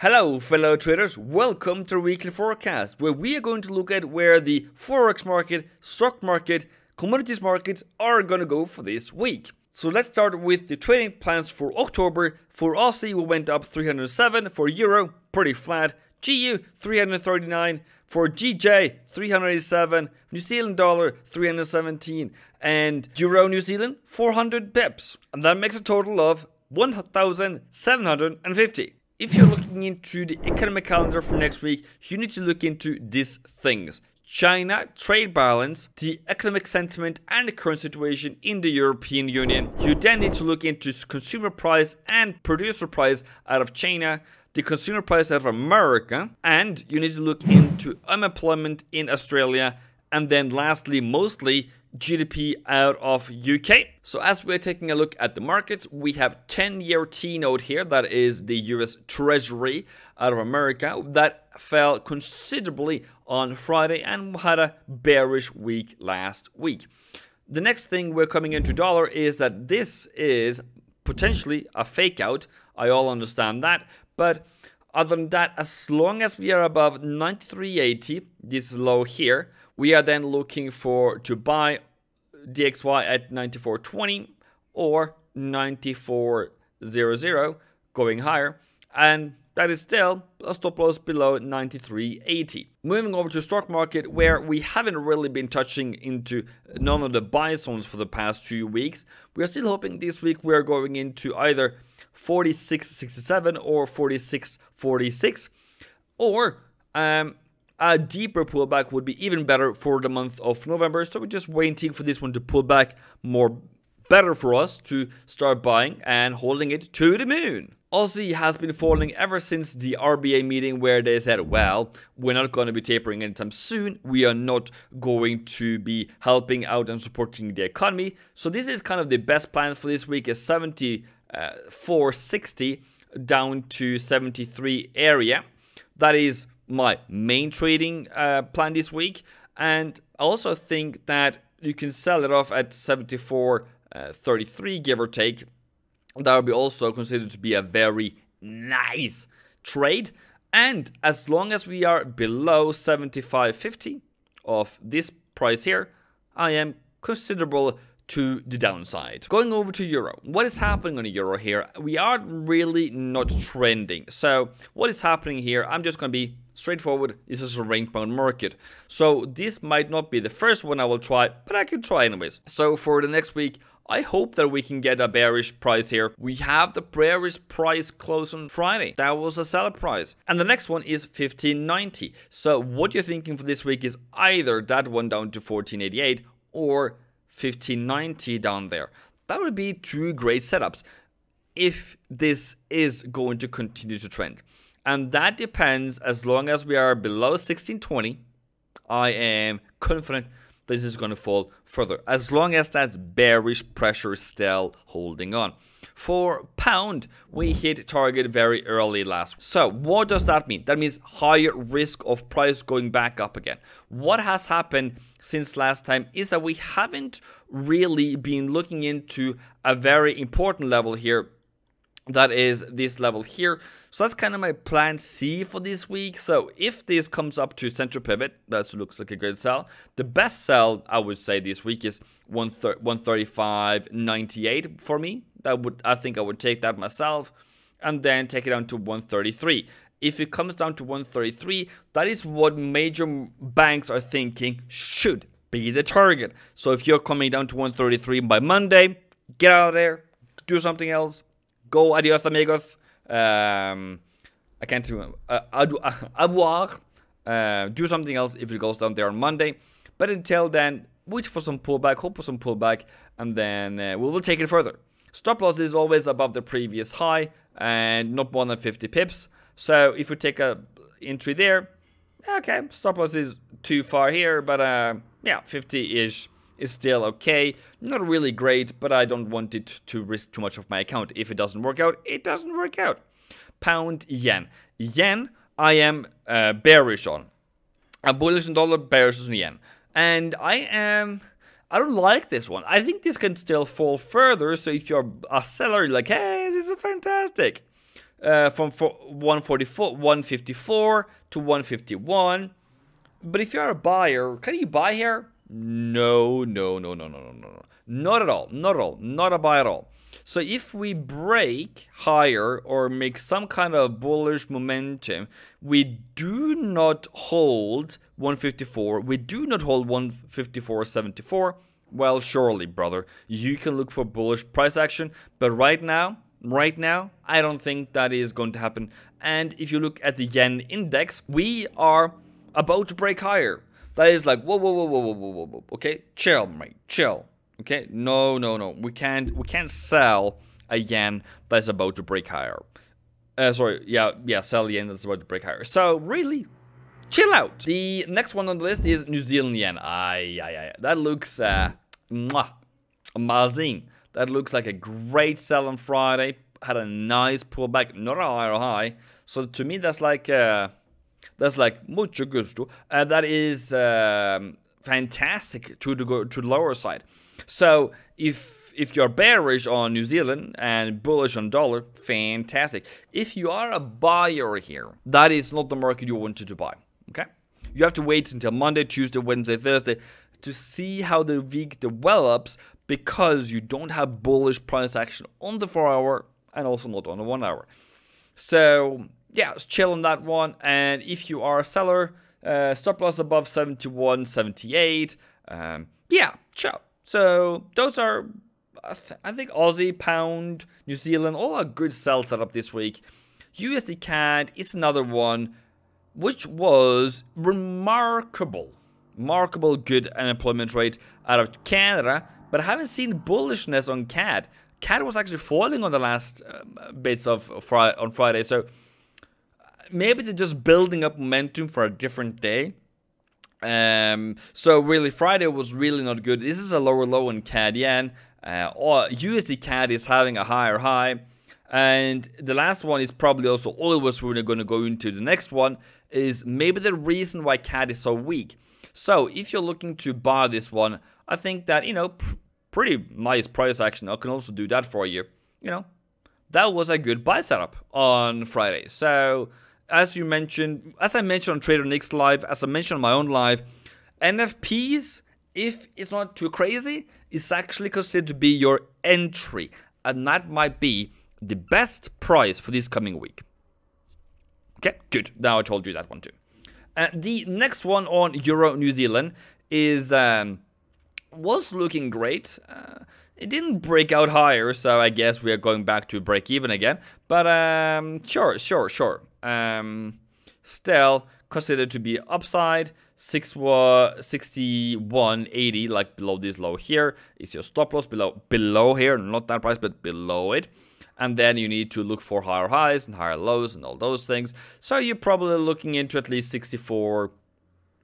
Hello fellow traders, welcome to Weekly Forecast, where we are going to look at where the forex market, stock market, commodities markets are going to go for this week. So let's start with the trading plans for October. For Aussie we went up 307, for Euro pretty flat, GU 339, for GJ 387, New Zealand dollar 317 and Euro New Zealand 400 pips, and that makes a total of 1,750. If you're looking into the economic calendar for next week, you need to look into these things: China, trade balance, the economic sentiment and the current situation in the European Union. You then need to look into consumer price and producer price out of China, the consumer price out of America, and you need to look into unemployment in Australia, and then lastly, mostly, GDP out of UK. So as we're taking a look at the markets, we have 10-year T-note here, that is the US Treasury out of America, that fell considerably on Friday and had a bearish week last week. The next thing we're coming into dollar is that this is potentially a fake out. I all understand that, but other than that, as long as we are above 93.80, this low here, we are then looking for to buy DXY at 94.20 or 94.00, going higher, and that is still a stop loss below 93.80. Moving over to stock market, where we haven't really been touching into none of the buy zones for the past 2 weeks. We are still hoping this week we are going into either 46.67 or 46.46, or a deeper pullback would be even better for the month of November. So we're just waiting for this one to pull back more, better for us to start buying and holding it to the moon. Aussie has been falling ever since the RBA meeting, where they said, well, we're not going to be tapering anytime soon. We are not going to be helping out and supporting the economy. So this is kind of the best plan for this week, is 74.60 down to 73 area. That is my main trading plan this week, and I also think that you can sell it off at 74.33, give or take. That will be also considered to be a very nice trade, and as long as we are below 75.50 of this price here, I am considerable to the downside. Going over to Euro, what is happening on the Euro here? We are really not trending. So what is happening here? I'm just going to be straightforward. This is a range bound market. So this might not be the first one I will try, but I can try anyways. So for the next week, I hope that we can get a bearish price here. We have the bearish price close on Friday. That was a seller price. And the next one is 15.90. So what you're thinking for this week is either that one down to 14.88 or 15.90 down there. That would be two great setups if this is going to continue to trend. And that depends. As long as we are below 16.20, I am confident this is going to fall further, as long as that bearish pressure is still holding on. For pound, we hit target very early last week. So what does that mean? That means higher risk of price going back up again. What has happened since last time is that we haven't really been looking into a very important level here. That is this level here. So that's kind of my plan C for this week. So if this comes up to center pivot, that looks like a good sell. The best sell I would say this week is 135.98 for me. That would, I think I would take that myself, and then take it down to 133. If it comes down to 133, that is what major banks are thinking should be the target. So if you're coming down to 133 by Monday, get out of there, do something else. Go adios amigos. I can't remember. Avoir. Do something else if it goes down there on Monday. But until then, wait for some pullback, hope for some pullback, and then we will take it further. Stop loss is always above the previous high and not more than 50 pips. So if we take a entry there, okay, stop loss is too far here, but yeah, 50-ish. Is still okay, not really great, but I don't want it to risk too much of my account. If it doesn't work out, it doesn't work out. Pound yen. Yen, I am bearish on. I'm bullish on dollar, bearish on yen. And I don't like this one. I think this can still fall further. So if you're a seller, you're like, hey, this is fantastic. from 154 to 151. But if you're a buyer, can you buy here? No. Not at all. Not a buy at all. So if we break higher or make some kind of bullish momentum, we do not hold 154. We do not hold 154.74. Well, surely, brother, you can look for bullish price action. But right now, I don't think that is going to happen. And if you look at the yen index, we are about to break higher. That is like, whoa. Okay, chill, mate, chill. Okay, no. We can't sell a yen that's about to break higher. Sell yen that's about to break higher. So really, chill out. The next one on the list is New Zealand yen. That looks amazing. That looks like a great sell on Friday. Had a nice pullback, not a high. So to me, that's like mucho gusto. That is fantastic to the lower side. So if you're bearish on New Zealand and bullish on dollar, fantastic. If you are a buyer here, that is not the market you wanted to buy, okay? You have to wait until Monday, Tuesday, Wednesday, Thursday to see how the week develops because you don't have bullish price action on the 4-hour and also not on the 1-hour. So yeah, chill on that one. And if you are a seller, stop loss above 71.78. Chill. So those are, I think, Aussie, Pound, New Zealand, all are good sell setup this week. USD CAD is another one, which was remarkable good unemployment rate out of Canada, but I haven't seen bullishness on CAD. CAD was actually falling on the last bits on Friday, so maybe they're just building up momentum for a different day. So really Friday was really not good. This is a lower low in CAD yen, or USD CAD is having a higher high, and the last one is probably also always we're going to go into. The next one is maybe the reason why CAD is so weak. So if you're looking to buy this one, I think that, you know, pretty nice price action. I can also do that for you. You know, that was a good buy setup on Friday. So as I mentioned on Trader Nick's live, as I mentioned on my own live, NFPs, if it's not too crazy, is actually considered to be your entry. And that might be the best price for this coming week. Okay, good. Now I told you that one too. The next one on Euro New Zealand is was looking great. It didn't break out higher, so I guess we are going back to break even again. But sure. Still considered to be upside. 61.80, like below this low here, is your stop loss below here, not that price, but below it. And then you need to look for higher highs and higher lows and all those things. So you're probably looking into at least 64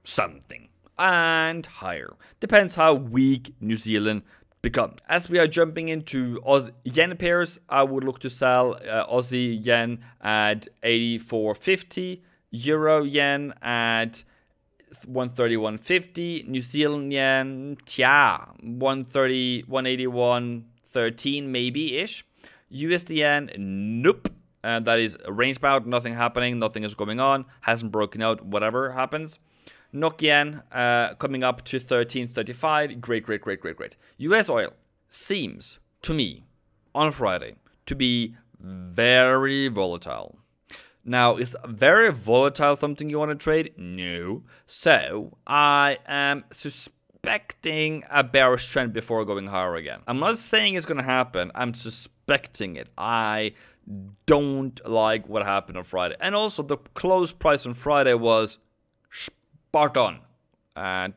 something and higher. Depends how weak New Zealand becomes. As we are jumping into Aussie yen pairs, I would look to sell Aussie yen at 84.50, Euro yen at 131.50, New Zealand yen 181.13 maybe ish. USD yen, nope. That is range bound, nothing happening, nothing is going on, hasn't broken out, whatever happens. NOK yen coming up to 13.35. Great. US oil seems to me on Friday to be very volatile. Now, is very volatile something you want to trade? No. So I am suspecting a bearish trend before going higher again. I'm not saying it's going to happen. I'm suspecting it. I don't like what happened on Friday. And also the close price on Friday was spot on the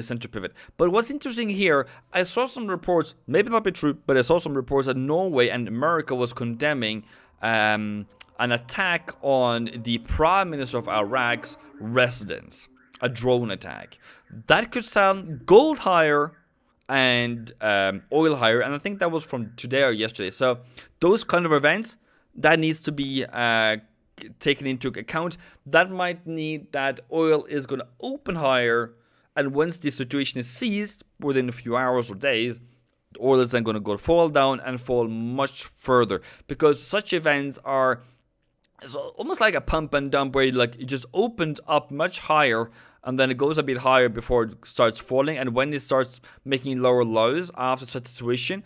center pivot. But what's interesting here, I saw some reports, maybe not be true, but I saw some reports that Norway and America was condemning an attack on the Prime Minister of Iraq's residence, a drone attack. That could sound gold higher and oil higher, and I think that was from today or yesterday. So those kind of events, that needs to be taken into account. That might need that oil is going to open higher, and once the situation is ceased within a few hours or days, the oil is then going to go fall down and fall much further, because such events are, it's almost like a pump and dump where it just opens up much higher and then it goes a bit higher before it starts falling. And when it starts making lower lows after such a situation,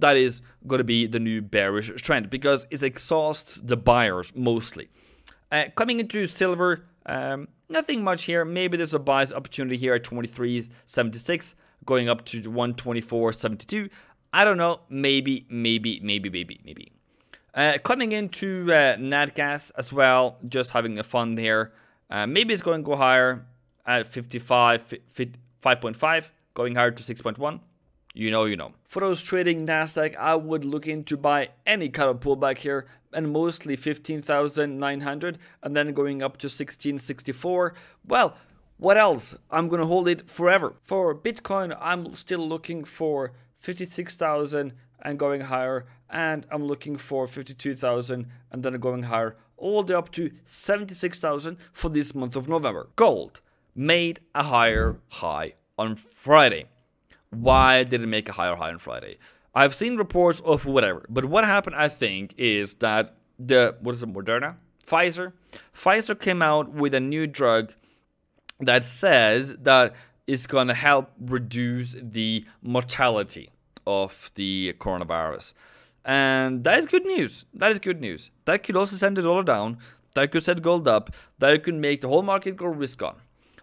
that is going to be the new bearish trend, because it exhausts the buyers mostly. Coming into silver, nothing much here. Maybe there's a buy opportunity here at 23.76 going up to 124.72. I don't know. Maybe. Coming into NatGas as well, just having a fun there. Maybe it's going to go higher at 5.5, going higher to 6.1. You know. For those trading NASDAQ, I would look into buy any kind of pullback here, and mostly 15,900 and then going up to 1664. Well, what else? I'm going to hold it forever. For Bitcoin, I'm still looking for 56,000 and going higher, and I'm looking for 52,000 and then going higher, all the way up to 76,000 for this month of November. Gold made a higher high on Friday. Why did it make a higher high on Friday? I've seen reports of whatever, but what happened, I think, is that Moderna? Pfizer came out with a new drug that says that it's going to help reduce the mortality of the coronavirus. And that is good news. That could also send the dollar down. That could set gold up. That could make the whole market go risk on.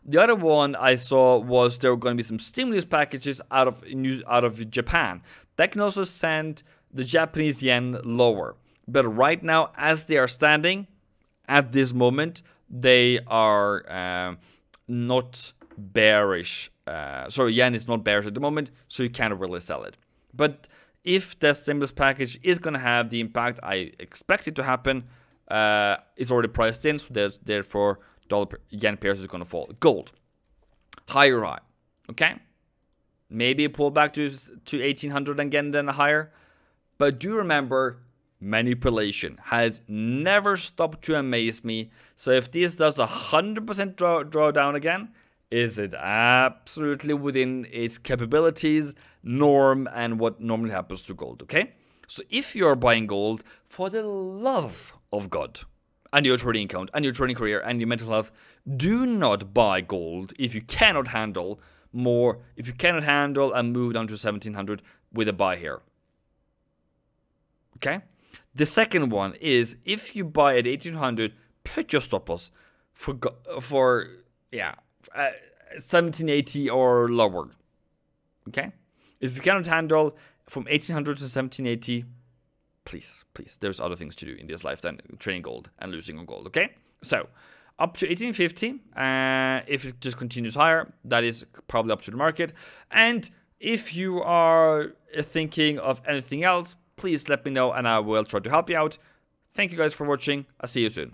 The other one I saw was there were going to be some stimulus packages out of Japan. That can also send the Japanese yen lower. But right now, as they are standing at this moment, they are not bearish. Yen is not bearish at the moment, so you can't really sell it. But if the stimulus package is going to have the impact I expect it to happen, it's already priced in, so therefore yen pairs is going to fall. Gold, higher high, okay? Maybe pull back to 1800 again, then higher. But do remember, manipulation has never stopped to amaze me. So if this does 100% drawdown again, is it absolutely within its capabilities, norm, and what normally happens to gold, okay? So if you're buying gold, for the love of God, and your trading account, and your trading career, and your mental health, do not buy gold if you cannot handle more, if you cannot handle and move down to 1700 with a buy here, okay? The second one is, if you buy at 1800, put your stop loss for 1780 or lower, okay? If you cannot handle from 1800 to 1780, please, there's other things to do in this life than trading gold and losing on gold, okay? So up to 1850, if it just continues higher, that is probably up to the market. And if you are thinking of anything else, please let me know and I will try to help you out. Thank you guys for watching. I'll see you soon.